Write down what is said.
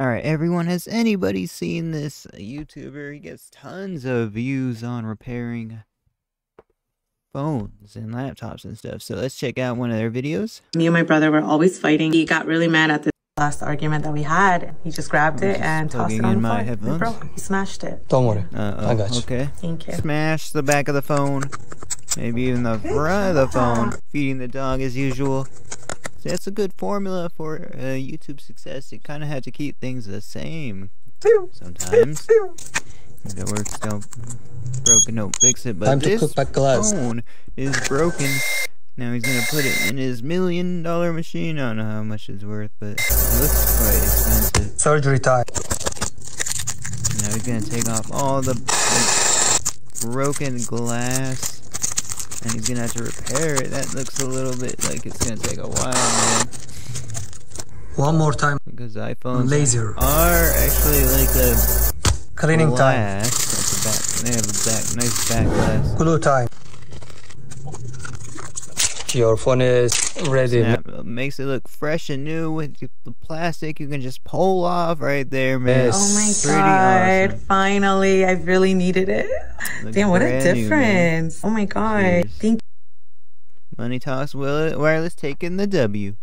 All right, everyone, has anybody seen this YouTuber? He gets tons of views on repairing phones and laptops and stuff. So let's check out one of their videos. Me and my brother were always fighting. He got really mad at the last argument that we had. He just grabbed it and tossed it on the floor. Bro, he smashed it. Don't worry. I got you. Okay. Thank you. Smash the back of the phone. Maybe even the front of the phone. Feeding the dog as usual. That's a good formula for YouTube success. You kind of have to keep things the same sometimes. If it works, don't broken, don't fix it. But time to cook back glass. Phone is broken. Now he's gonna put it in his $1 million machine. I don't know how much it's worth, but it looks quite expensive. Surgery time. Now he's gonna take off all the broken glass. And he's gonna have to repair it. That looks a little bit like it's gonna take a while, man. One more time. Because iPhones are actually like a cleaning glass. Time. That's a back. They have a back, nice back glass. Glue time. Your phone is ready. Snap. Makes it look fresh and new with the plastic. You can just pull off right there, man. Yes. Oh my god! Awesome. Finally, I really needed it. Looks damn, what a difference! New, oh my god! Cheers. Money Talks Wireless taking the W.